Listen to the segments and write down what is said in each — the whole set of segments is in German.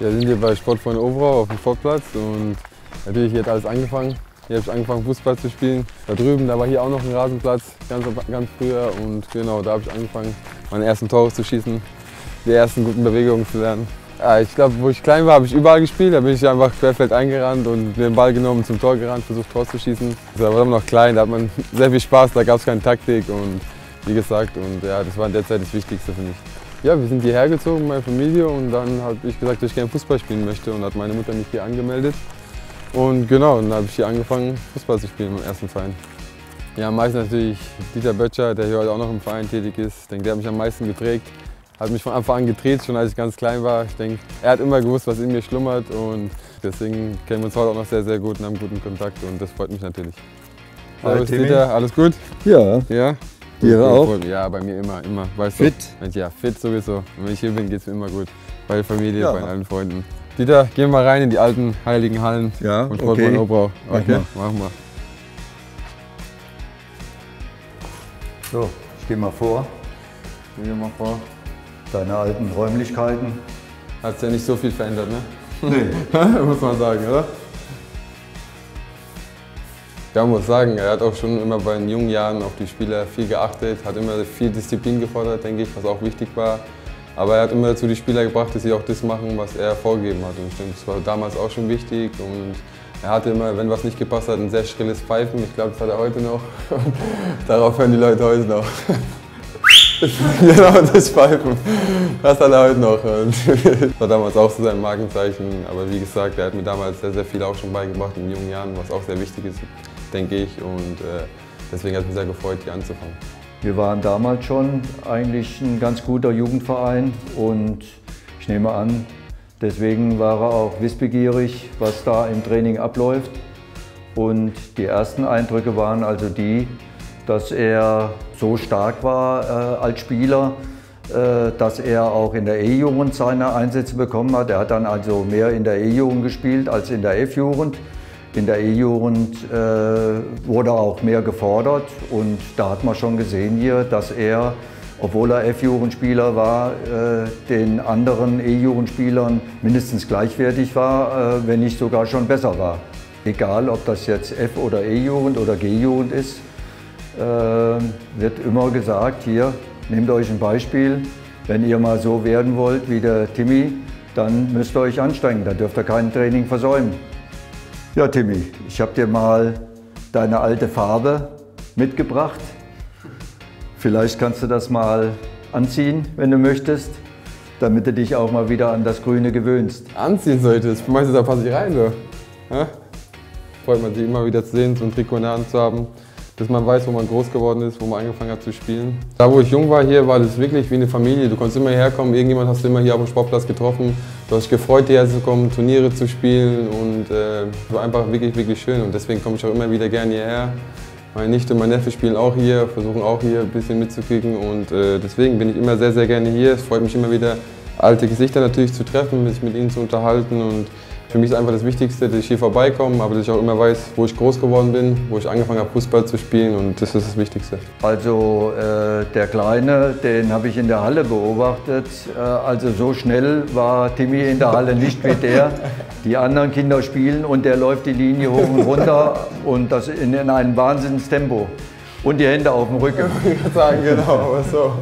Wir sind hier bei Sportfreunde Oberau auf dem Sportplatz und natürlich hier hat alles angefangen. Hier habe ich angefangen Fußball zu spielen. Da drüben, da war hier auch noch ein Rasenplatz, ganz früher, und genau, da habe ich angefangen, meine ersten Tore zu schießen, die ersten guten Bewegungen zu lernen. Ja, ich glaube, wo ich klein war, habe ich überall gespielt. Da bin ich einfach querfeld eingerannt und den Ball genommen, zum Tor gerannt, versucht Tor zu schießen. Da war man noch klein, da hat man sehr viel Spaß, da gab es keine Taktik und wie gesagt, und ja, das war in der Zeit das Wichtigste für mich. Ja, wir sind hierher gezogen, meine Familie, und dann habe ich gesagt, dass ich gerne Fußball spielen möchte, und hat meine Mutter mich hier angemeldet. Und genau, dann habe ich hier angefangen, Fußball zu spielen im ersten Verein. Ja, am meisten natürlich Dieter Böttcher, der hier heute auch noch im Verein tätig ist. Ich denke, der hat mich am meisten geprägt, hat mich von Anfang an getreten, schon als ich ganz klein war. Ich denke, er hat immer gewusst, was in mir schlummert, und deswegen kennen wir uns heute auch noch sehr, sehr gut und haben guten Kontakt, und das freut mich natürlich. Hallo Dieter, alles gut? Ja. Ja? Dir auch? Ja, bei mir immer. Weißt du? Fit? Ja, fit sowieso. Und wenn ich hier bin, geht es mir immer gut. Bei der Familie, ja, bei allen Freunden. Dieter, geh mal rein in die alten, heiligen Hallen. Ja, und Sportfreunde Oberau. Okay, mach mal. So, ich gehe mal vor. Deine alten Räumlichkeiten. Hat es ja nicht so viel verändert, ne? Nee. Muss man sagen, oder? Ja, muss sagen, er hat auch schon immer bei den jungen Jahren auf die Spieler viel geachtet, hat immer viel Disziplin gefordert, denke ich, was auch wichtig war. Aber er hat immer dazu die Spieler gebracht, dass sie auch das machen, was er vorgegeben hat. Und ich denke, das war damals auch schon wichtig. Und er hatte immer, wenn was nicht gepasst hat, ein sehr schrilles Pfeifen. Ich glaube, das hat er heute noch. Und darauf hören die Leute heute noch. Genau, das Pfeifen. Das hat er heute noch. Das war damals auch so sein Markenzeichen. Aber wie gesagt, er hat mir damals sehr, sehr viel auch schon beigebracht in jungen Jahren, was auch sehr wichtig ist, denke ich, und deswegen hat es mich sehr gefreut, hier anzufangen. Wir waren damals schon eigentlich ein ganz guter Jugendverein, und ich nehme an, deswegen war er auch wissbegierig, was da im Training abläuft, und die ersten Eindrücke waren also die, dass er so stark war als Spieler, dass er auch in der E-Jugend seine Einsätze bekommen hat. Er hat dann also mehr in der E-Jugend gespielt als in der F-Jugend. In der E-Jugend wurde auch mehr gefordert, und da hat man schon gesehen hier, dass er, obwohl er F-Jugendspieler war, den anderen E-Jugendspielern mindestens gleichwertig war, wenn nicht sogar schon besser war. Egal, ob das jetzt F- oder E-Jugend oder G-Jugend ist, wird immer gesagt, hier, nehmt euch ein Beispiel, wenn ihr mal so werden wollt wie der Timmy, dann müsst ihr euch anstrengen, dann dürft ihr kein Training versäumen. Ja, Timmy, ich habe dir mal deine alte Farbe mitgebracht. Vielleicht kannst du das mal anziehen, wenn du möchtest, damit du dich auch mal wieder an das Grüne gewöhnst. Anziehen solltest? Meistens, da passe ich rein. So. Ja? Freut man sich immer wieder zu sehen, so ein Trikot in der Hand zu haben, dass man weiß, wo man groß geworden ist, wo man angefangen hat zu spielen. Da, wo ich jung war, hier war das wirklich wie eine Familie. Du konntest immer herkommen, irgendjemand hast du immer hier auf dem Sportplatz getroffen. Du hast dich gefreut, hierher zu kommen, Turniere zu spielen, und war einfach wirklich, wirklich schön. Und deswegen komme ich auch immer wieder gerne hierher. Meine Nichte, mein Neffe spielen auch hier, versuchen auch hier ein bisschen mitzukriegen, und deswegen bin ich immer sehr, sehr gerne hier. Es freut mich immer wieder, alte Gesichter natürlich zu treffen, mich mit ihnen zu unterhalten, und für mich ist einfach das Wichtigste, dass ich hier vorbeikomme, aber dass ich auch immer weiß, wo ich groß geworden bin, wo ich angefangen habe, Fußball zu spielen, und das ist das Wichtigste. Also der Kleine, den habe ich in der Halle beobachtet. Also so schnell war Timmy in der Halle nicht wie der. Die anderen Kinder spielen und der läuft die Linie hoch und runter, und das in einem Wahnsinnstempo. Und die Hände auf dem Rücken. Ich kann sagen, genau, so.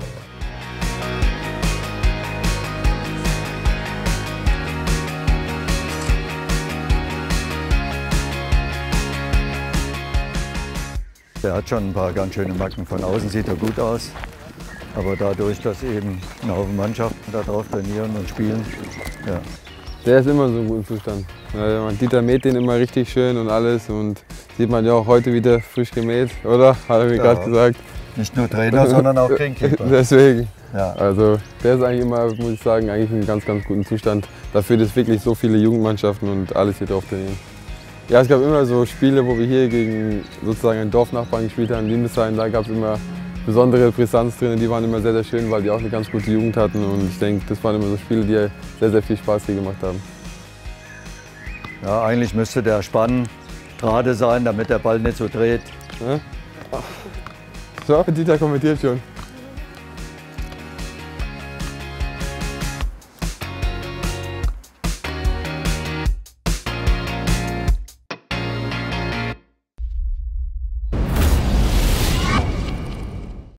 Der hat schon ein paar ganz schöne Macken. Von außen sieht er gut aus, aber dadurch, dass eben eine Haufen Mannschaften da drauf trainieren und spielen, ja. Der ist immer so im guten Zustand. Dieter mäht den immer richtig schön und alles, und sieht man ja auch heute wieder frisch gemäht, oder? Hat er mir gerade gesagt. Nicht nur Trainer, sondern auch Greenkeeper. Deswegen. Ja. Also der ist eigentlich immer, muss ich sagen, eigentlich in einem ganz, ganz guten Zustand. Dafür, dass wirklich so viele Jugendmannschaften und alles hier drauf trainieren. Ja, es gab immer so Spiele, wo wir hier gegen sozusagen einen Dorfnachbarn gespielt haben, Lindesheim. Da gab es immer besondere Brisanztrainer, die waren immer sehr, sehr schön, weil die auch eine ganz gute Jugend hatten. Und ich denke, das waren immer so Spiele, die sehr, sehr viel Spaß hier gemacht haben. Ja, eigentlich müsste der Spann gerade sein, damit der Ball nicht so dreht. Ja? So, Dieter kommentiert schon.